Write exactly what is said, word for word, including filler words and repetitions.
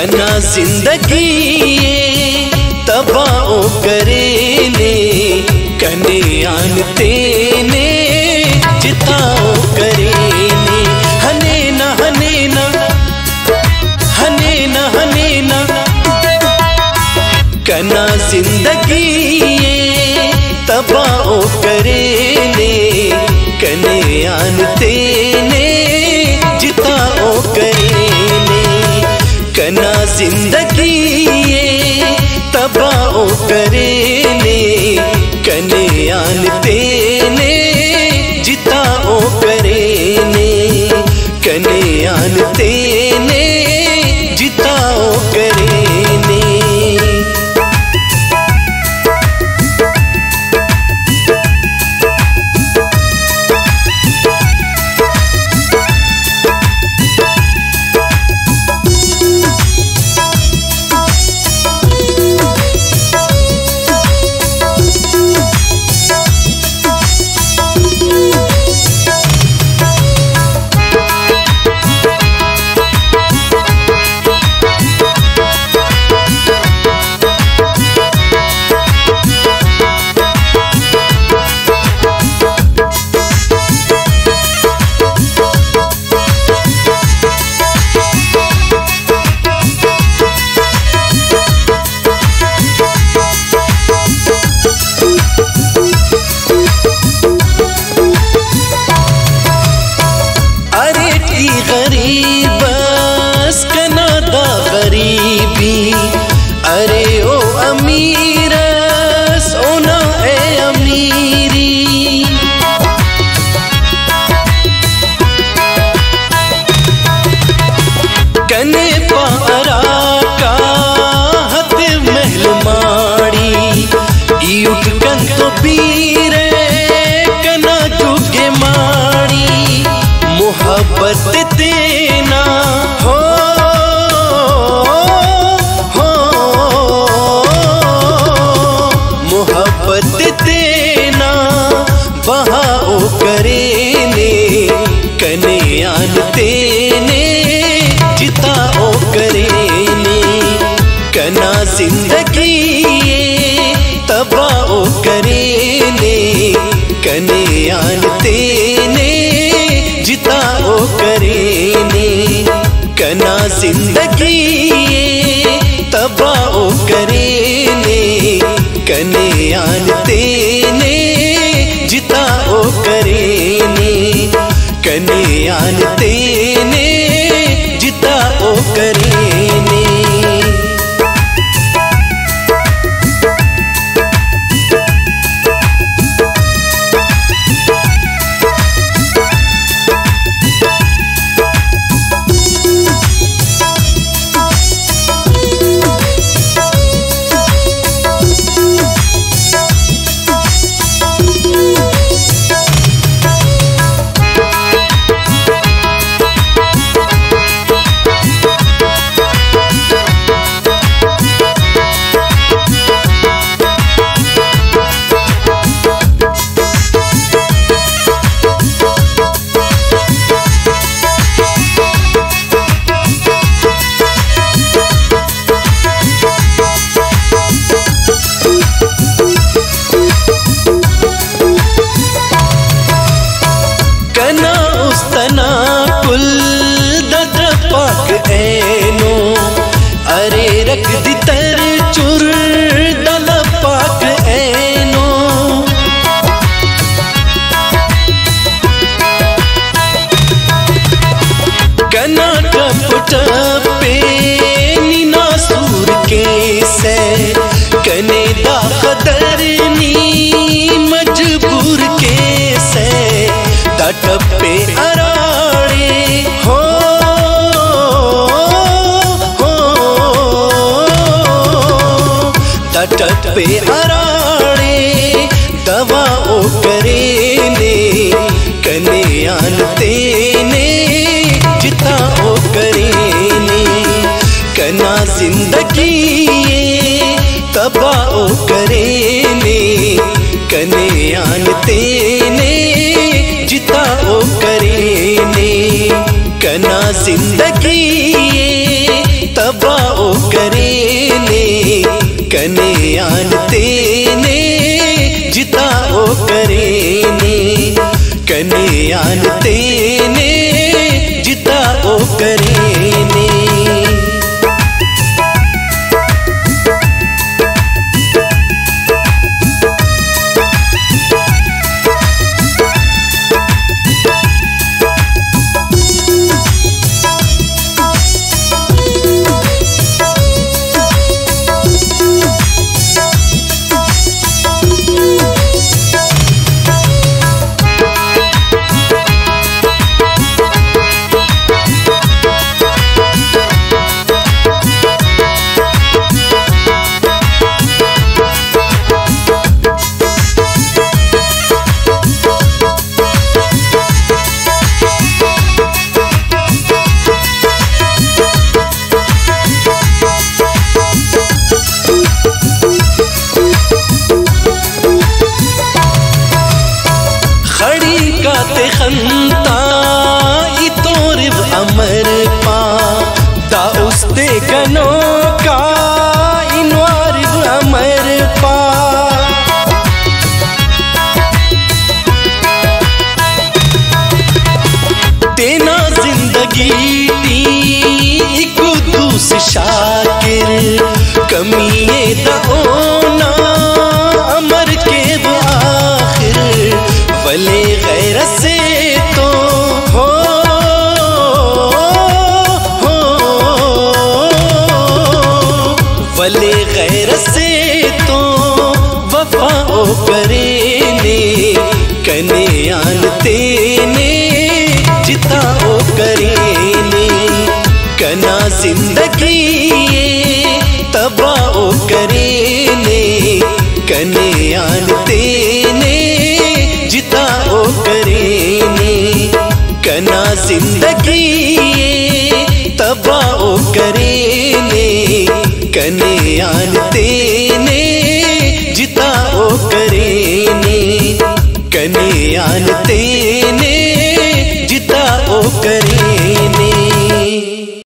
कना जिंदगी तबाओ करेले कने आन तेने जिताओ करेले। हने ना हने ना हने ना हने ना कना जिंदगी तबाओ करेले कने आन तेने जिताओ करेले। कना जिंदगी ये तबाओ करेले कने आन तेने जिताओ करेले कने आन तेने जिताओ करेले। जिंदगी तबाओ करेले कने आन तेने जिताओ करेले। कना जिंदगी तबाओ करेले कने आन तेने जिताओ करेले कने आन तेने जिताओ करेले। पे हराड़े दबाओ करेले कने आन तेने जिताओ करेले। कना जिंदगी तबाओ करेले कने आन तेने जिताओ करेले। कना जिंदगी तबाओ करेले कन्यान तेने जिताओ करेले कन्यान तेने जिताओ करेले। खंता इतोरिव अमर पा दाउस्ते गनो का इनवारिव अमर पा तेना जिंदगी दी इको दूस शाकिर कमीए दाओना अमर के वो आखिर वले गैरत से तो हो, हो, वले गैरत से तो वफाओ करेले कन्यान तेने जिताओ करेले कना जिंदगी तबाओ करेले कन्यान तेने जिताओ करेले कना जिंदगी तबाओ करेले कन्यान तेने जिताओ करेले कन्यान तेने।